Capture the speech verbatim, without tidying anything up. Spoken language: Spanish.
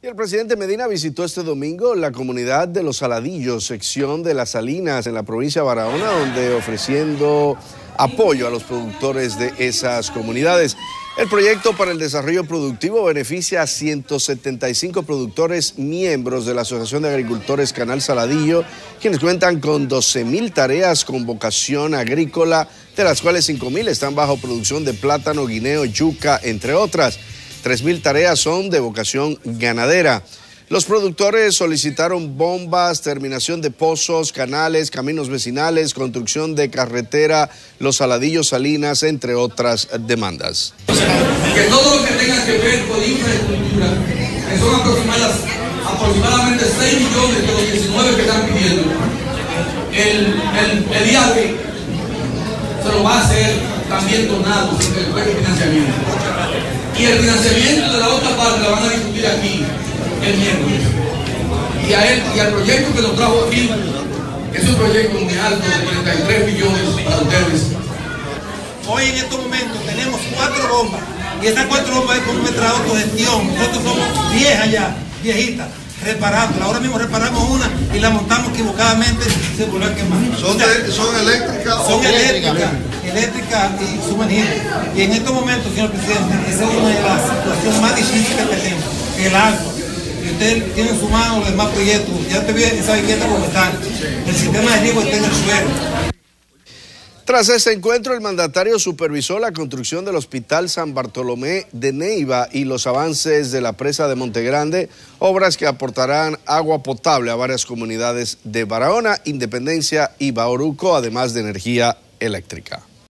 Y el presidente Medina visitó este domingo la comunidad de Los Saladillos, sección de Las Salinas, en la provincia de Barahona, donde ofreciendo apoyo a los productores de esas comunidades. El proyecto para el desarrollo productivo beneficia a ciento setenta y cinco productores miembros de la Asociación de Agricultores Canal Saladillo, quienes cuentan con doce mil tareas con vocación agrícola, de las cuales cinco mil están bajo producción de plátano, guineo, yuca, entre otras. tres mil tareas son de vocación ganadera. Los productores solicitaron bombas, terminación de pozos, canales, caminos vecinales, construcción de carretera, Los Saladillos Salinas, entre otras demandas. Que todo lo que tenga que ver con infraestructura, que son aproximadamente seis millones de los diecinueve que están pidiendo, el, el, el I A P se lo va a hacer también donado después del financiamiento. Y el financiamiento de la otra parte la van a discutir aquí el miércoles. Y, a él, y al proyecto que nos trajo aquí, que es un proyecto muy alto de treinta y tres millones para ustedes. Hoy en estos momentos tenemos cuatro bombas, y esas cuatro bombas es con nuestra autogestión. Nosotros somos diez allá, viejitas, reparándolas. Ahora mismo reparamos una y la montamos equivocadamente, se volvió a quemar. ¿Son, de, son eléctricas? Son eléctricas. eléctrica y sumergible. Y en estos momentos, señor presidente, esa es una de las situaciones más difíciles que tenemos, el agua. Y usted tiene en su mano los demás proyectos, ya usted ve esa vivienda como está, el sistema de riego está en el suelo. Tras este encuentro, el mandatario supervisó la construcción del Hospital San Bartolomé de Neiva y los avances de la presa de Montegrande, obras que aportarán agua potable a varias comunidades de Barahona, Independencia y Bauruco, además de energía eléctrica.